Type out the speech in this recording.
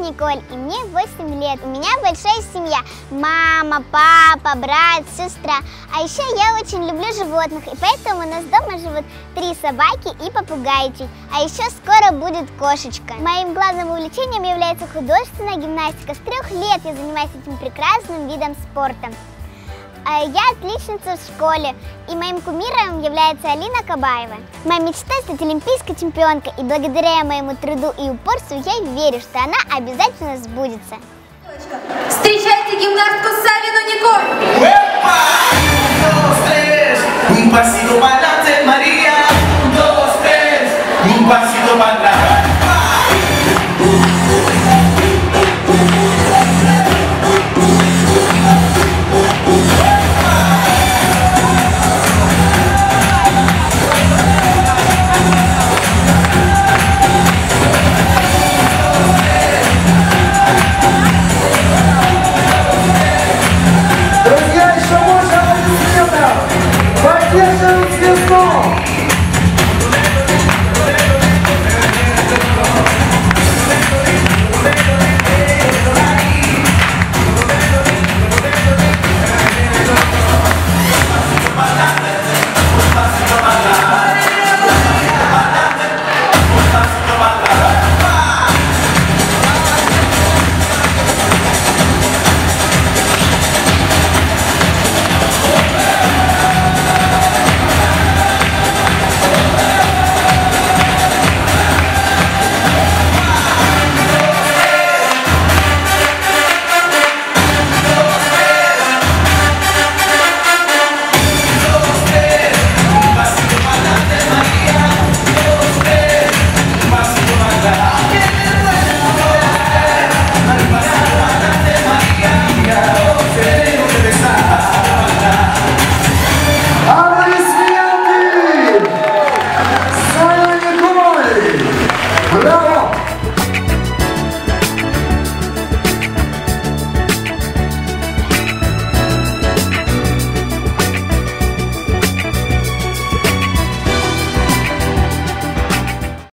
Николь, и мне 8 лет. У меня большая семья. Мама, папа, брат, сестра. А еще я очень люблю животных, и поэтому у нас дома живут 3 собаки и попугайчик. А еще скоро будет кошечка. Моим главным увлечением является художественная гимнастика. С 3 лет я занимаюсь этим прекрасным видом спорта. Я отличница в школе, и моим кумиром является Алина Кабаева. Моя мечта – стать олимпийской чемпионкой, и благодаря моему труду и упорству я верю, что она обязательно сбудется.